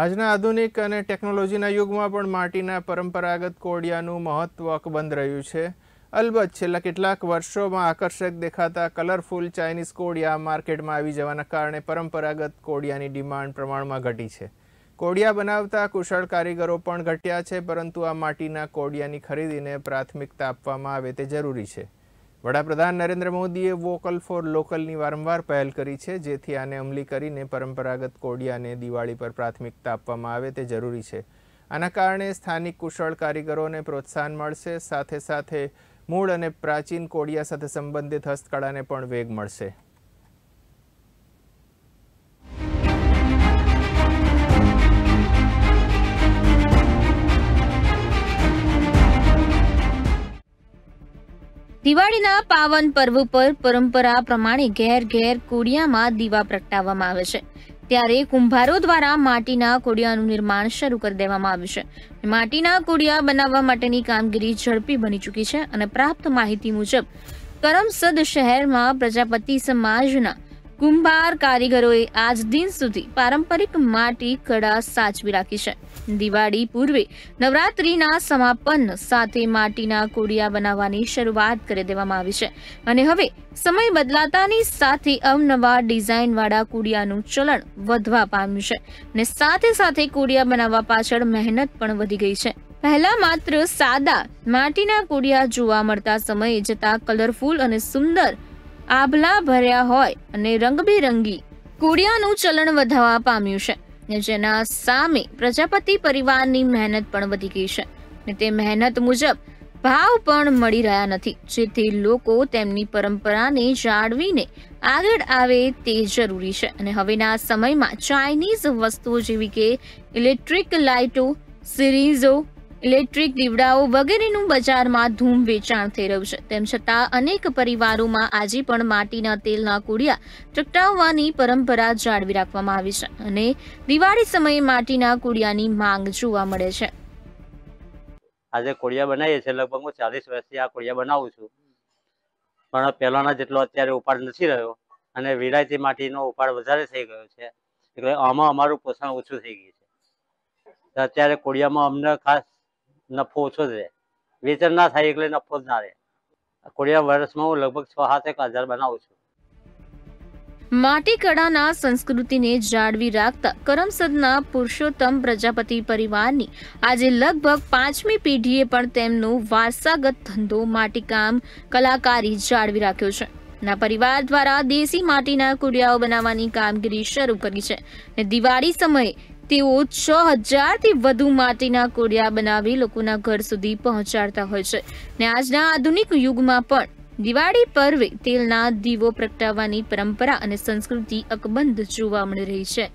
આજના આધુનિક અને ટેકનોલોજીના યુગમાં પણ માટીના પરંપરાગત કોડિયાનું મહત્વ અકબંધ રહ્યું છે। અલબત્ત છેલ્લા કેટલાક વર્ષોમાં આકર્ષક દેખાતા કલરફુલ ચાઇનીઝ કોડિયા માર્કેટમાં આવી જવાના કારણે પરંપરાગત કોડિયાની ડિમાન્ડ પ્રમાણમાં ઘટી છે। કોડિયા બનાવતા કુશળ કારીગરો પણ ઘટ્યા છે, પરંતુ આ માટીના કોડિયાની ખરીદીને પ્રાથમિકતા આપવામાં આવે તે જરૂરી છે। વડાપ્રધાન નરેન્દ્ર મોદીએ વોકલ ફોર લોકલની વારંવાર પહેલ કરી છે, જેથી આને અમલી કરીને પરંપરાગત કોડિયાને દિવાળી પર પ્રાથમિકતા આપવામાં આવે તે જરૂરી છે। આના કારણે સ્થાનિક કુશળ કારીગરોને પ્રોત્સાહન મળશે, સાથે સાથે મૂળ અને પ્રાચીન કોડિયા સાથે સંબંધિત હસ્તકળાને પણ વેગ મળશે। दिवाळीना पावन पर्व पर परंपरा प्रमाणे घेर घेर कोडियामां दीवा प्रगटाववामां आवे छे। त्यारे कुंभारो द्वारा माटीना कोडियानुं निर्माण शरू करी देवामां आव्युं छे। माटीना कोडिया बनाववा माटेनी कामगीरी झड़पी बनी चूकी छे अने प्राप्त माहिती मुजब करमसद शहेरमां प्रजापति समाजना कुंभार कारीगरोए आज दिन सुधी पारंपरिक माटी कड़ा साचवी राखी छे। दिवाळी पूर्वे नवरात्रीना समापन साथे माटीना कोडिया बनाववानी शरूआत करी देवामां आवी छे अने हवे समय बदलातानी साथे अवनवा डिजाइन वाळा कोडियानुं चलन वधवा पाम्युं छे अने साथे साथे कोडिया बनाववा पाछळ मेहनत पण वधी गई छे। पहला मात्र सादा माटीना कोडिया जोवा मळता समये जता कलरफुल अने सुंदर आभला भर्या होय अने रंगबेरंगी कोडियानुं चलन वधवा पाम्युं छे। जेना सामे प्रजापति परिवारनी मेहनत पण वधी गई छे ने ते मेहनत मुजब भाव पण मळी रह्या नथी, जेथी लोको तेमनी परंपराने जाळवीने आगळ आवे ते जरूरी छे। अने हवेना समयमां चाइनीज वस्तुओ जेवी के इलेक्ट्रिक लाइटो, सीरीजो, इलेक्ट्रिक दीवड़ाओ वगैरेनुं बजारमां धूम वेचाण थई रह्युं छे। तेम छतां अनेक परिवारोमां आजे पण माटीना तेलना कोडिया चकटाववानी परंपरा जाळवी राखवामां आवी छे अने दिवाळी समये माटीना कोडियानी मांग जोवा मळे छे। आजे कोडिया बनावीए छे, लगभग हूँ 40 वर्षथी आ कोडिया बनावुं छुं, पण पहेलाना जेटलो अत्यारे उपाड़ नथी रह्यो अने विलायती माटीनो उपाड़ वधारे थई गयो छे, એટલે આમાં અમારું પોષણ ઓછું થઈ ગયું છે। અત્યારે કોડિયામાં અમને ખાસ नफो ओछो रहे, वेचाण ना थाय एटले नफो ज ना रहे। कोडिया वर्षमां हूँ लगभग 6-7 हजार बनावुं छुं। माटी कड़ाना संस्कृति ने जाळवी राखता करमसदना पुरुषोत्तम प्रजापति परिवारनी आजे लगभग 5मी पेढ़ीए पण तेमनो वारसागत धंधो माटीकाम कलाकारी जाळवी राख्यो छे। ना परिवार द्वारा देशी माटीना कोडियाओ बनाववानी कामगीरी शरू करी छे ने दिवाळी समये તેઓ 6000 થી વધુ માટીના કોડિયા બનાવી લોકોના ઘર સુધી પહોંચાડતા હોય છે ને આજના આધુનિક યુગમાં પણ દિવાળી પર્વે તેલના દીવો પ્રગટાવવાની પરંપરા અને સંસ્કૃતિ અકબંધ જોવા મળી રહી છે।